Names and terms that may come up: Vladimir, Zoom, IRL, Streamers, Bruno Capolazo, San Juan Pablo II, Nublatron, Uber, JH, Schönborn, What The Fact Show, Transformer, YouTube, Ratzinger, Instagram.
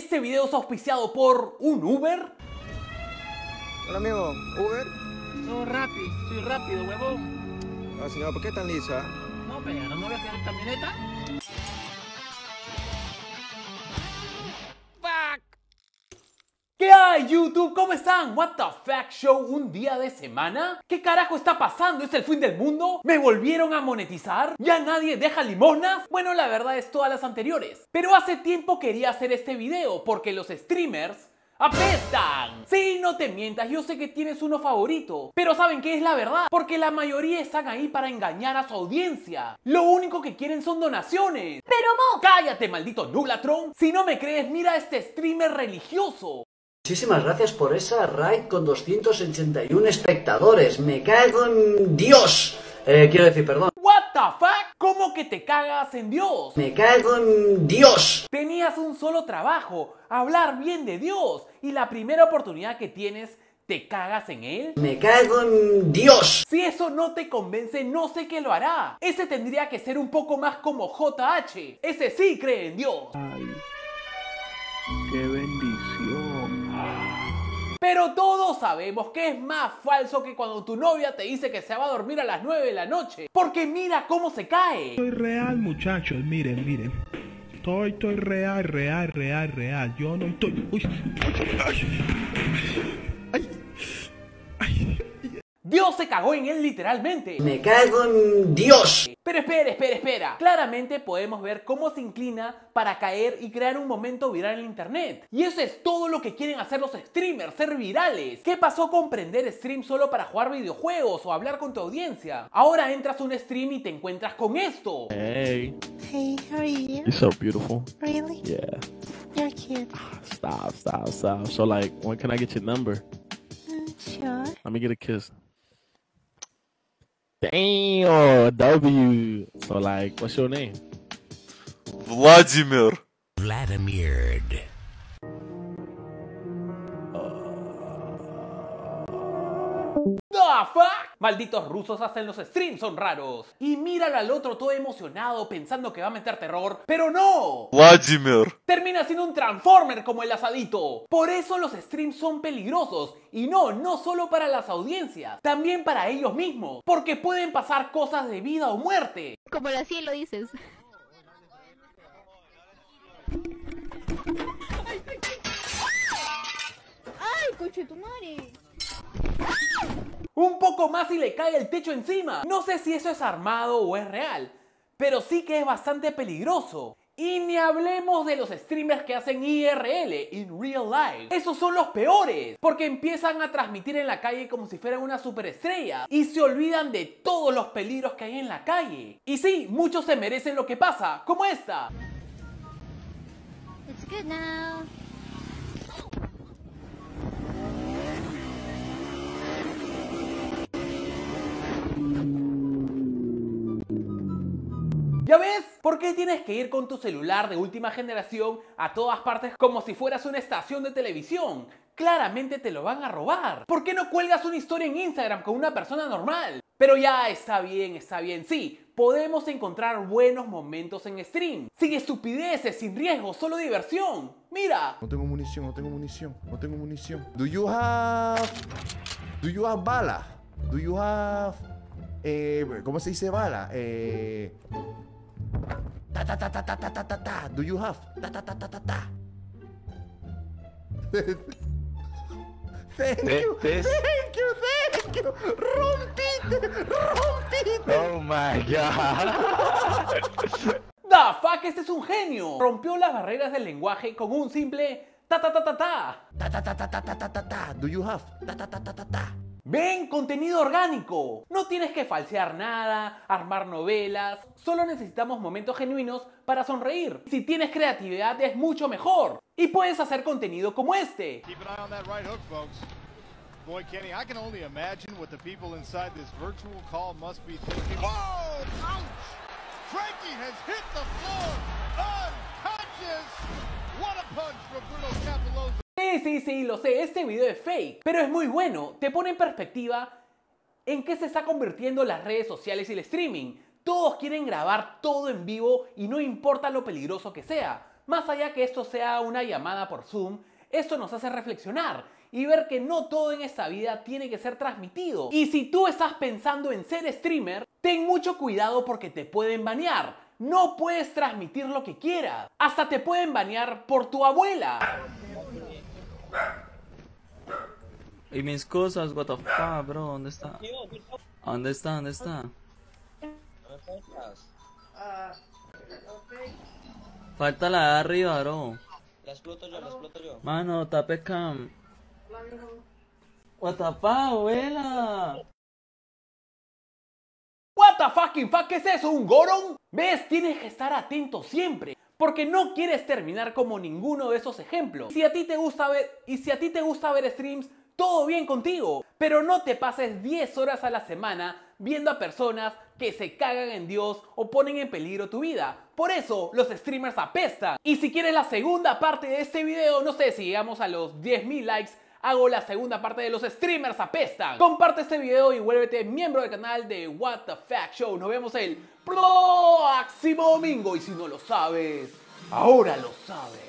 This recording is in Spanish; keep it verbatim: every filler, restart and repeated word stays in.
Este video es auspiciado por un Uber. Hola amigo, Uber. Soy rápido, soy rápido, huevón. Ah, señora, ¿por qué tan lisa? No, pero no me voy a quedar en camioneta. ¿Qué hay, YouTube? ¿Cómo están? What the Fact Show, un día de semana. ¿Qué carajo está pasando? ¿Es el fin del mundo? ¿Me volvieron a monetizar? ¿Ya nadie deja limonas? Bueno, la verdad es todas las anteriores. Pero hace tiempo quería hacer este video porque los streamers apestan. Sí, no te mientas, yo sé que tienes uno favorito, pero ¿saben qué es la verdad? Porque la mayoría están ahí para engañar a su audiencia. Lo único que quieren son donaciones. Pero no. Cállate, maldito Nublatron. Si no me crees, mira a este streamer religioso. Muchísimas gracias por esa raid con doscientos ochenta y uno espectadores. Me cago en Dios. Eh, quiero decir, perdón. What the fuck? ¿Cómo que te cagas en Dios? Me cago en Dios. Tenías un solo trabajo, hablar bien de Dios, y la primera oportunidad que tienes, ¿te cagas en él? Me cago en Dios. Si eso no te convence, no sé qué lo hará. Ese tendría que ser un poco más como J H. Ese sí cree en Dios. Ay, qué bendición. Pero todos sabemos que es más falso que cuando tu novia te dice que se va a dormir a las nueve de la noche. Porque mira cómo se cae. Soy real, muchachos, miren, miren. Estoy, estoy real, real, real, real. Yo no estoy... Uy. Ay. Ay. Ay. Dios se cagó en él literalmente. Me cago en Dios. Pero espera, espera, espera. Claramente podemos ver cómo se inclina para caer y crear un momento viral en internet. Y eso es todo lo que quieren hacer los streamers, ser virales. ¿Qué pasó con prender stream solo para jugar videojuegos o hablar con tu audiencia? Ahora entras a un stream y te encuentras con esto. Hey. Hey, how are you? You're so beautiful. Really? Yeah. You're cute. Stop, stop, stop. So like, when can I get your number? Sure. Let me get a kiss. Damn, W. So like, what's your name? Vladimir. Vladimir. The fuck? Malditos rusos hacen los streams, son raros. Y míralo al otro todo emocionado pensando que va a meter terror, pero no. Vladimir termina siendo un Transformer como el asadito. Por eso los streams son peligrosos. Y no, no solo para las audiencias, también para ellos mismos, porque pueden pasar cosas de vida o muerte. Como así lo dices. Ay, ay, ay. Ay, conchetumare. Un poco más y le cae el techo encima. No sé si eso es armado o es real, pero sí que es bastante peligroso. Y ni hablemos de los streamers que hacen I R L, in real life. Esos son los peores, porque empiezan a transmitir en la calle como si fueran una superestrella y se olvidan de todos los peligros que hay en la calle. Y sí, muchos se merecen lo que pasa, como esta. It's good now. ¿Ya ves? ¿Por qué tienes que ir con tu celular de última generación a todas partes como si fueras una estación de televisión? Claramente te lo van a robar. ¿Por qué no cuelgas una historia en Instagram con una persona normal? Pero ya está bien, está bien, sí. Podemos encontrar buenos momentos en stream. Sin estupideces, sin riesgo, solo diversión. Mira. No tengo munición, no tengo munición, no tengo munición. Do you have... Do you have bala? Do you have... Eh, ¿cómo se dice bala? Eh... Ta ta ta ta ta ta ta ta ta. Do you have ta ta ta ta ta ta? Thank you, thank you, thank you. Rompite, rompite. Oh my god. The fuck, este es un genio. Rompió las barreras del lenguaje con un simple ta ta ta ta ta. Ta ta ta ta ta ta ta ta. Do you have ta ta ta ta ta ta? Ven, contenido orgánico. No tienes que falsear nada, armar novelas. Solo necesitamos momentos genuinos para sonreír. Si tienes creatividad es mucho mejor. Y puedes hacer contenido como este. Frankie has hit the floor. Unconscious. What a punch from Bruno Capolazo. Sí, sí, sí, lo sé, este video es fake, pero es muy bueno, te pone en perspectiva en qué se está convirtiendo las redes sociales y el streaming. Todos quieren grabar todo en vivo y no importa lo peligroso que sea. Más allá que esto sea una llamada por Zoom, esto nos hace reflexionar y ver que no todo en esta vida tiene que ser transmitido. Y si tú estás pensando en ser streamer, ten mucho cuidado porque te pueden banear. No puedes transmitir lo que quieras. Hasta te pueden banear por tu abuela. Y mis cosas, what the fuck, bro, ¿dónde está? ¿Dónde está? ¿Dónde está? Falta la de arriba, bro. La exploto yo, la exploto yo. Mano, tape cam. What the fuck, abuela. What the fucking fuck, ¿qué es eso, un gorón? ¿Ves? Tienes que estar atento siempre, porque no quieres terminar como ninguno de esos ejemplos. Si a ti te gusta ver, y si a ti te gusta ver streams, todo bien contigo, pero no te pases diez horas a la semana viendo a personas que se cagan en Dios o ponen en peligro tu vida. Por eso los streamers apestan. Y si quieres la segunda parte de este video, no sé si llegamos a los diez mil likes, hago la segunda parte de los streamers apestan. Comparte este video y vuélvete miembro del canal de What The Fact Show. Nos vemos el próximo domingo. Y si no lo sabes, ahora lo sabes.